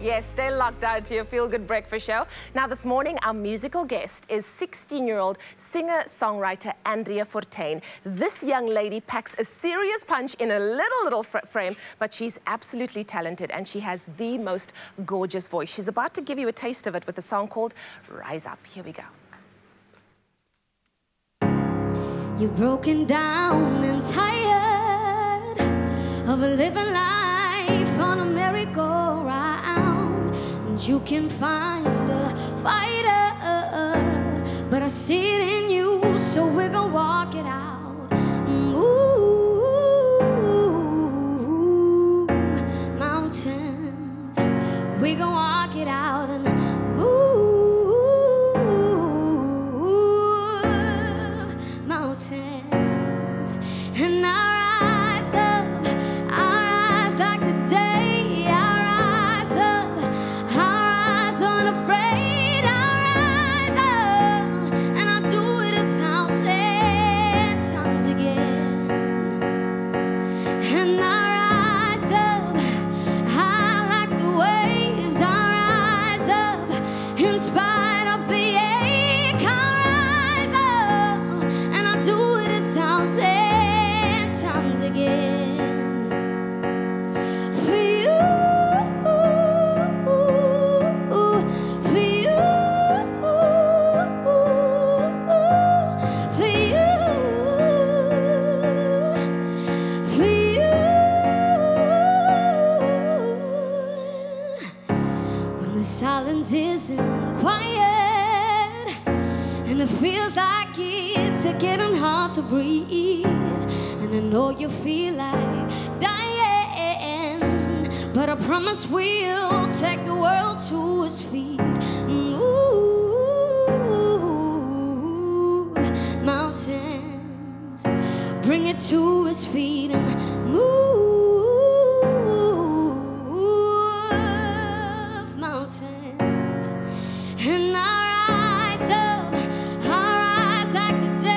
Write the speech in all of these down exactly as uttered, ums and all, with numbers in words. Yes, stay locked out to your Feel Good Breakfast Show. Now, this morning, our musical guest is sixteen-year-old singer-songwriter Andrea Fortuin. This young lady packs a serious punch in a little, little frame, but she's absolutely talented, and she has the most gorgeous voice. She's about to give you a taste of it with a song called Rise Up. Here we go. You're broken down and tired of living life on a merry-go-round, and you can find a fighter, but I see it in you, so we're gonna walk it out. Move mountains, we're gonna walk it out and move. And I rise up, I rise like the day, I rise up, I rise unafraid, I rise up, and I'll do it a thousand times again. And I rise up, high like the waves, I rise up, in spite of the ache, I rise up, and I'll do it a thousand again for you, for you, for you, for you. When the silence isn't quiet and it feels like it's getting hard to breathe, and I know you feel like dying, but I promise we'll take the world to its feet. Move mountains, bring it to its feet and move mountains. And I rise up, I rise like the day.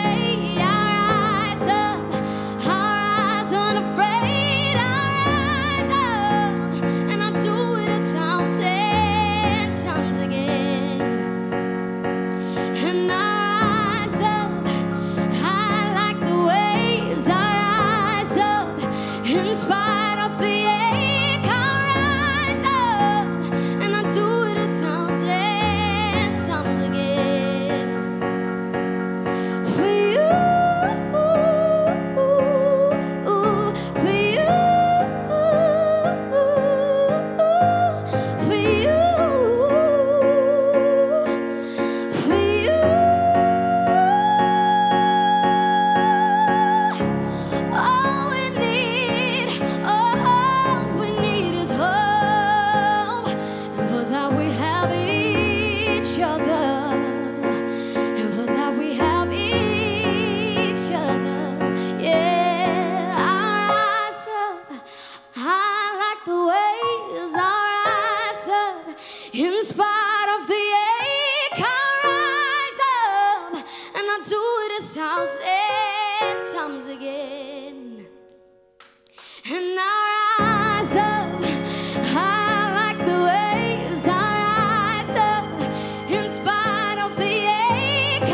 In spite of the ache, I rise up, and I'll do it a thousand times again. And I rise up, high like the waves, I rise up, in spite of the ache, I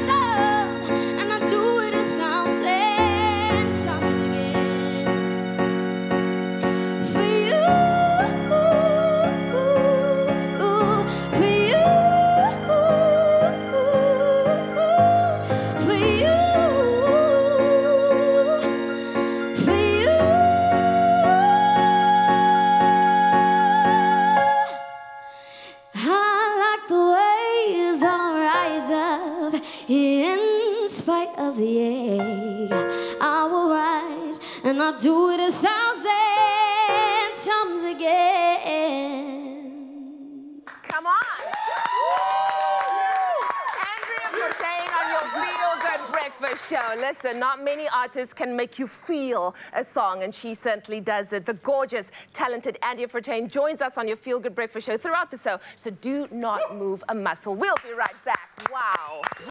rise up, and I'll do it a thousand times again. For you. In spite of the ache, I will rise, and I'll do it a thousand times again. Come on. Andrea Fortuin on your Feel Good Breakfast Show. Listen, not many artists can make you feel a song, and she certainly does it. The gorgeous, talented Andrea Fortuin joins us on your Feel Good Breakfast Show throughout the show, so do not move a muscle. We'll be right back. Wow.